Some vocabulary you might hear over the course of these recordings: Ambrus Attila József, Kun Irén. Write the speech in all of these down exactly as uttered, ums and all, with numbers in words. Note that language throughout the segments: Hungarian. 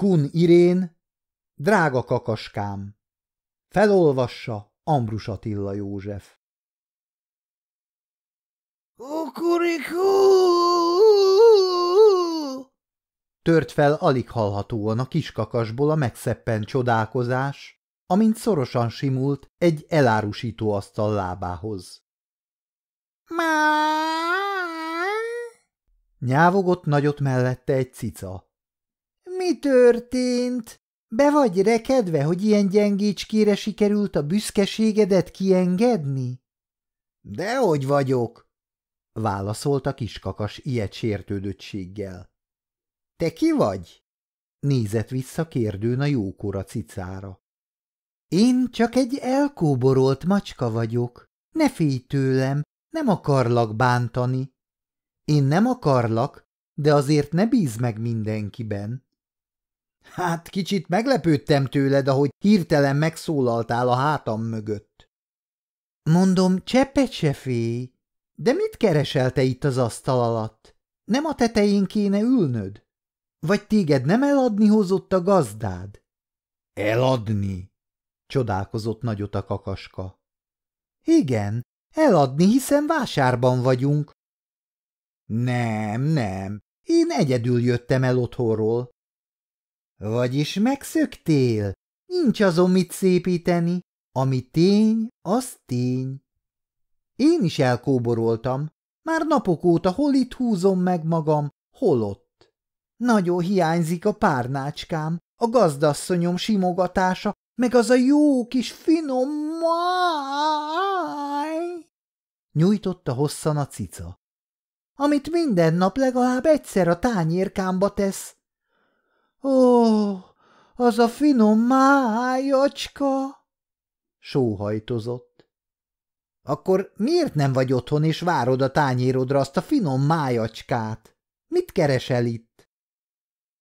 Kun Irén, drága kakaskám. Felolvassa Ambrus Attila József. Kukurikú! Tört fel alig hallhatóan a kis kakasból a megszeppent csodálkozás, amint szorosan simult egy elárusító asztal lábához. Nyávogott nagyot mellette egy cica. Mi történt? Be vagy rekedve, hogy ilyen gyengécskére sikerült a büszkeségedet kiengedni? Dehogy vagyok, válaszolt a kiskakas ilyet sértődöttséggel. Te ki vagy? Nézett vissza kérdőn a jókora cicára. Én csak egy elkóborolt macska vagyok. Ne félj tőlem, nem akarlak bántani. Én nem akarlak, de azért ne bízd meg mindenkiben. Hát kicsit meglepődtem tőled, ahogy hirtelen megszólaltál a hátam mögött. Mondom, cseppet se félj, de mit keresel te itt az asztal alatt? Nem a tetején kéne ülnöd? Vagy téged nem eladni hozott a gazdád? Eladni? Csodálkozott nagyot a kakaska. Igen, eladni, hiszen vásárban vagyunk. Nem, nem, én egyedül jöttem el otthonról. Vagyis megszöktél, nincs azon mit szépíteni, ami tény, az tény. Én is elkóboroltam, már napok óta hol itt húzom meg magam, hol ott. Nagyon hiányzik a párnácskám, a gazdasszonyom simogatása, meg az a jó kis finom máj, nyújtotta hosszan a cica, amit minden nap legalább egyszer a tányérkámba tesz. Ó, az a finom májacska! Sóhajtozott. Akkor miért nem vagy otthon és várod a tányérodra azt a finom májacskát? Mit keresel itt?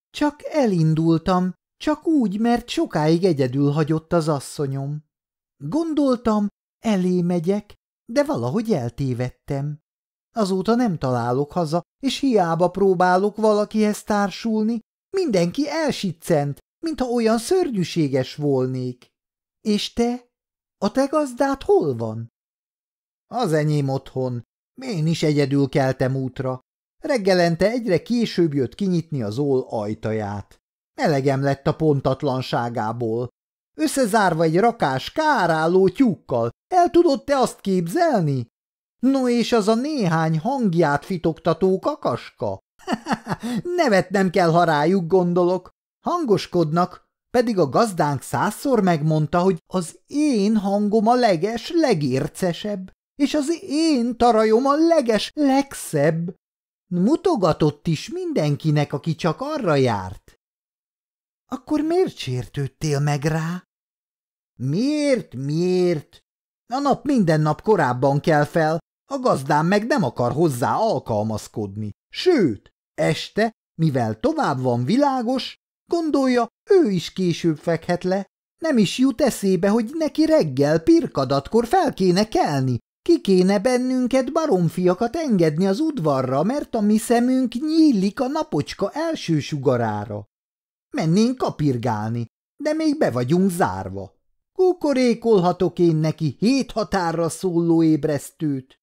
Csak elindultam, csak úgy, mert sokáig egyedül hagyott az asszonyom. Gondoltam, elé megyek, de valahogy eltévedtem. Azóta nem találok haza, és hiába próbálok valakihez társulni, mindenki elsiccent, mintha olyan szörnyűséges volnék. És te? A te gazdád hol van? Az enyém otthon. Én is egyedül keltem útra. Reggelente egyre később jött kinyitni az ól ajtaját. Elegem lett a pontatlanságából. Összezárva egy rakás káráló tyúkkal, el tudod te azt képzelni? No és az a néhány hangját fitoktató kakaska? Nevetnem kell, ha rájuk gondolok. Hangoskodnak, pedig a gazdánk százszor megmondta, hogy az én hangom a leges, legércesebb, és az én tarajom a leges, legszebb. Mutogatott is mindenkinek, aki csak arra járt. Akkor miért sértődtél meg rá? Miért, miért? A nap minden nap korábban kell fel, a gazdám meg nem akar hozzá alkalmazkodni. Sőt, este, mivel tovább van világos, gondolja, ő is később fekhet le. Nem is jut eszébe, hogy neki reggel pirkadatkor fel kéne kelni. Ki kéne bennünket baromfiakat engedni az udvarra, mert a mi szemünk nyílik a napocska első sugarára. Mennénk kapirgálni, de még be vagyunk zárva. Kukorékolhatok én neki hét határra szóló ébresztőt.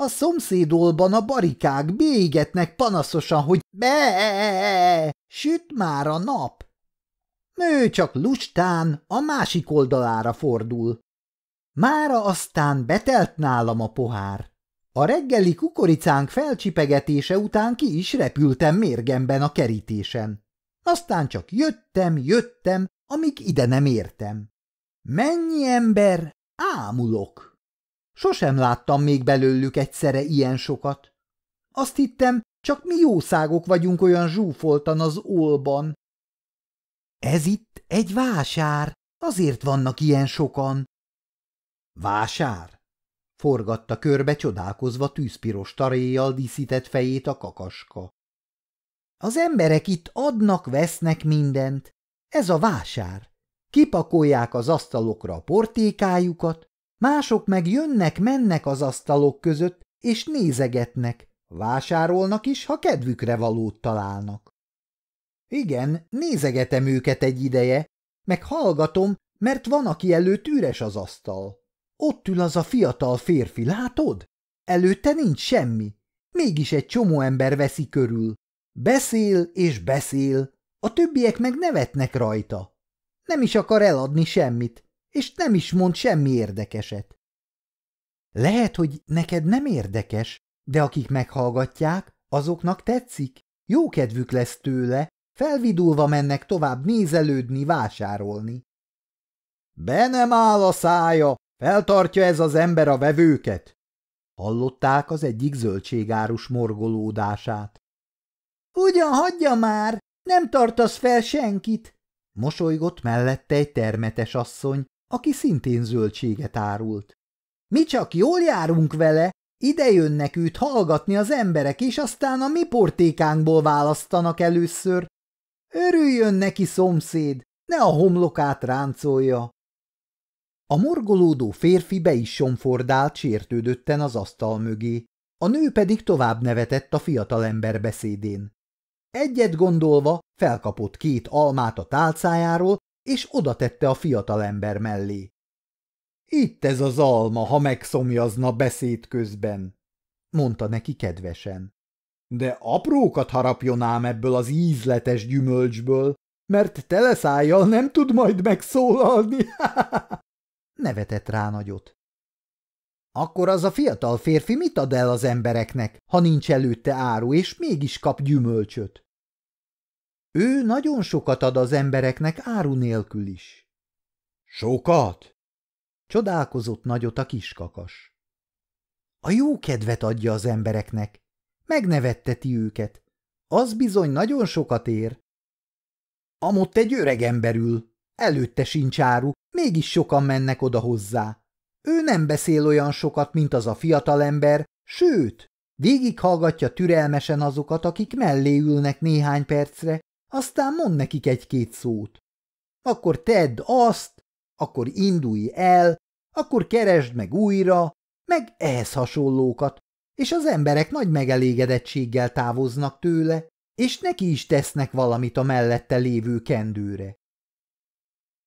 A szomszédolban a barikák bégetnek panaszosan, hogy be, süt már a nap. Ő csak lustán a másik oldalára fordul. Mára aztán betelt nálam a pohár. A reggeli kukoricánk felcsipegetése után ki is repültem mérgemben a kerítésen. Aztán csak jöttem, jöttem, amíg ide nem értem. Mennyi ember, ámulok! Sosem láttam még belőlük egyszerre ilyen sokat. Azt hittem, csak mi jószágok vagyunk olyan zsúfoltan az ólban. Ez itt egy vásár, azért vannak ilyen sokan. Vásár? Forgatta körbe csodálkozva tűzpiros taréjjal díszített fejét a kakaska. Az emberek itt adnak, vesznek mindent. Ez a vásár. Kipakolják az asztalokra a portékájukat, mások meg jönnek-mennek az asztalok között, és nézegetnek, vásárolnak is, ha kedvükre valót találnak. Igen, nézegetem őket egy ideje, meg hallgatom, mert van, aki előtt üres az asztal. Ott ül az a fiatal férfi, látod? Előtte nincs semmi. Mégis egy csomó ember veszi körül. Beszél és beszél, a többiek meg nevetnek rajta. Nem is akar eladni semmit, és nem is mond semmi érdekeset. Lehet, hogy neked nem érdekes, de akik meghallgatják, azoknak tetszik. Jó kedvük lesz tőle, felvidulva mennek tovább nézelődni, vásárolni. Be nem áll a szája, feltartja ez az ember a vevőket. Hallották az egyik zöldségárus morgolódását. Ugyan hagyja már, nem tartasz fel senkit, mosolygott mellette egy termetes asszony, aki szintén zöldséget árult. Mi csak jól járunk vele, ide jönnek őt hallgatni az emberek, és aztán a mi portékánkból választanak először. Örüljön neki szomszéd, ne a homlokát ráncolja. A morgolódó férfi be is somfordált sértődötten az asztal mögé, a nő pedig tovább nevetett a fiatalember beszédén. Egyet gondolva felkapott két almát a tálcájáról, és odatette a fiatalember mellé. Itt ez az alma, ha megszomjazna beszéd közben, mondta neki kedvesen. De aprókat harapjon ám ebből az ízletes gyümölcsből, mert teleszájjal nem tud majd megszólalni. Nevetett rá nagyot. Akkor az a fiatal férfi mit ad el az embereknek, ha nincs előtte áru, és mégis kap gyümölcsöt? Ő nagyon sokat ad az embereknek áru nélkül is. Sokat? Csodálkozott nagyot a kiskakas. A jó kedvet adja az embereknek, megnevetteti őket. Az bizony nagyon sokat ér. Amott egy öreg ember ül, előtte sincs áru, mégis sokan mennek oda hozzá. Ő nem beszél olyan sokat, mint az a fiatalember, sőt, végighallgatja türelmesen azokat, akik mellé ülnek néhány percre, aztán mond nekik egy-két szót. Akkor tedd azt, akkor indulj el, akkor keresd meg újra, meg ehhez hasonlókat, és az emberek nagy megelégedettséggel távoznak tőle, és neki is tesznek valamit a mellette lévő kendőre.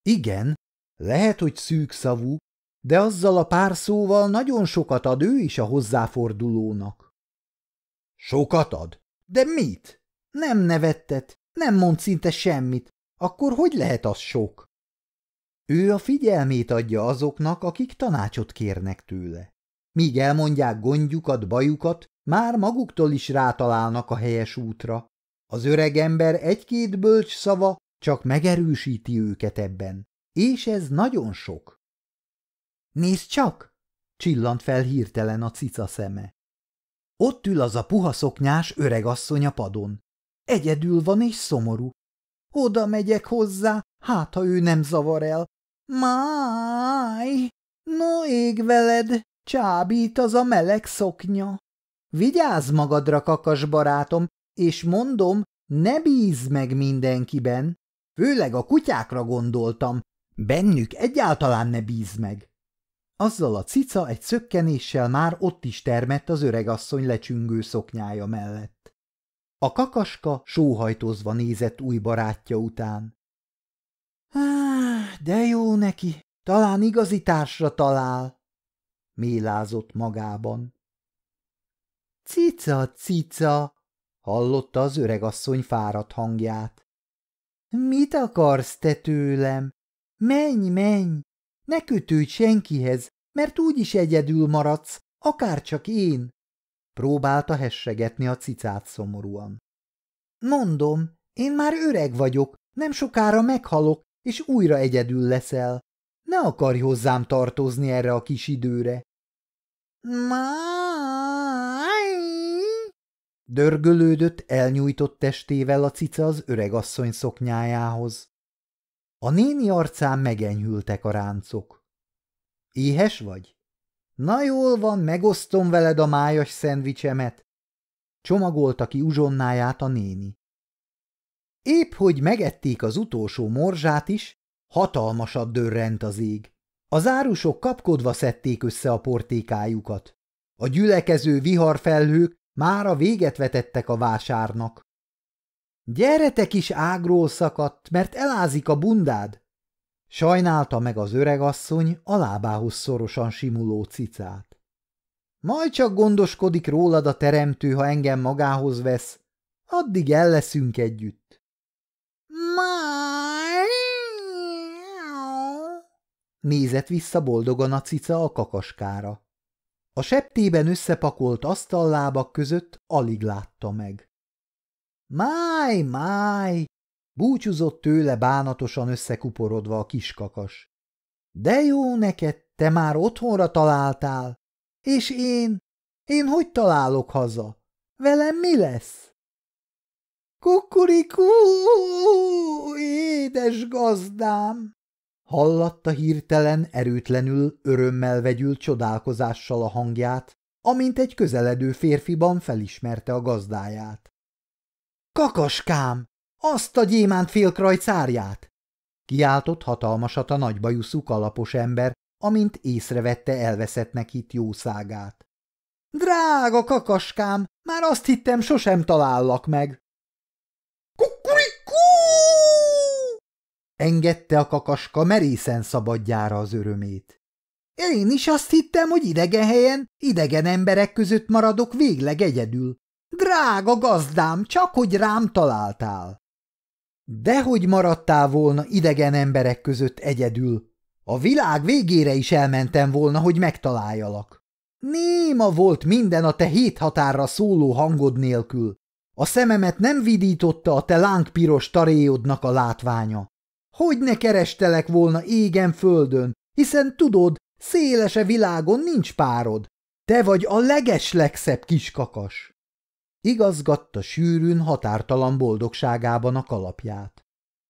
Igen, lehet, hogy szűkszavú, de azzal a pár szóval nagyon sokat ad ő is a hozzáfordulónak. Sokat ad? De mit? Nem nevettet, nem mond szinte semmit, akkor hogy lehet az sok? Ő a figyelmét adja azoknak, akik tanácsot kérnek tőle. Míg elmondják gondjukat, bajukat, már maguktól is rátalálnak a helyes útra. Az öreg ember egy-két bölcs szava csak megerősíti őket ebben, és ez nagyon sok. Nézd csak! Csillant fel hirtelen a cica szeme. Ott ül az a puha szoknyás öregasszony a padon. Egyedül van és szomorú. Oda megyek hozzá, hát ha ő nem zavar el. Máj! No ég veled, csábít az a meleg szoknya. Vigyázz magadra, kakas barátom, és mondom, ne bízz meg mindenkiben. Főleg a kutyákra gondoltam, bennük egyáltalán ne bízz meg. Azzal a cica egy szökkenéssel már ott is termett az öregasszony lecsüngő szoknyája mellett. A kakaska sóhajtozva nézett új barátja után. – De jó neki, talán igazi társra talál! – mélázott magában. – Cica, cica! – hallotta az öregasszony fáradt hangját. – Mit akarsz te tőlem? Menj, menj! Ne kötődj senkihez, mert úgyis egyedül maradsz, akárcsak én! Próbálta hessegetni a cicát szomorúan. Mondom, én már öreg vagyok, nem sokára meghalok, és újra egyedül leszel. Ne akarj hozzám tartozni erre a kis időre. Máj! Dörgölődött elnyújtott testével a cica az öregasszony szoknyájához. A néni arcán megenyhültek a ráncok. Éhes vagy? Na jól van, megosztom veled a májas szendvicsemet. Csomagolta ki uzsonnáját a néni. Épp hogy megették az utolsó morzsát is, hatalmasat dörrent az ég. Az árusok kapkodva szedték össze a portékájukat. A gyülekező viharfelhők mára véget vetettek a vásárnak. Gyeretek is ágról szakadt, mert elázik a bundád! Sajnálta meg az öregasszony a lábához szorosan simuló cicát. Majd csak gondoskodik rólad a teremtő, ha engem magához vesz, addig el leszünk együtt. Nézett vissza boldogan a cica a kakaskára. A septében összepakolt asztallábak között alig látta meg. Máj, máj! Búcsúzott tőle bánatosan összekuporodva a kiskakas. De jó neked, te már otthonra találtál, és én, én hogy találok haza? Velem mi lesz? Kukurikú, édes gazdám! Hallatta hirtelen, erőtlenül, örömmel vegyült csodálkozással a hangját, amint egy közeledő férfiban felismerte a gazdáját. Kakaskám! Azt a gyémántfélkrajc árját! Kiáltott hatalmasat a nagybajuszú kalapos ember, amint észrevette elveszettnek hitt jószágát. Drága kakaskám, már azt hittem, sosem talállak meg! Kukurikú! Engedte a kakaska merészen szabadjára az örömét. Én is azt hittem, hogy idegen helyen, idegen emberek között maradok végleg egyedül. Drága gazdám, csak hogy rám találtál! Dehogy maradtál volna idegen emberek között egyedül. A világ végére is elmentem volna, hogy megtaláljalak. Néma volt minden a te hét határra szóló hangod nélkül. A szememet nem vidította a te lángpiros taréjodnak a látványa. Hogy ne kerestelek volna égen földön, hiszen tudod, szélese világon nincs párod. Te vagy a legeslegszebb kiskakas. Igazgatta sűrűn, határtalan boldogságában a kalapját.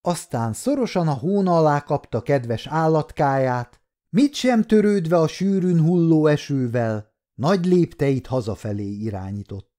Aztán szorosan a hóna alá kapta kedves állatkáját, mit sem törődve a sűrűn hulló esővel, nagy lépteit hazafelé irányított.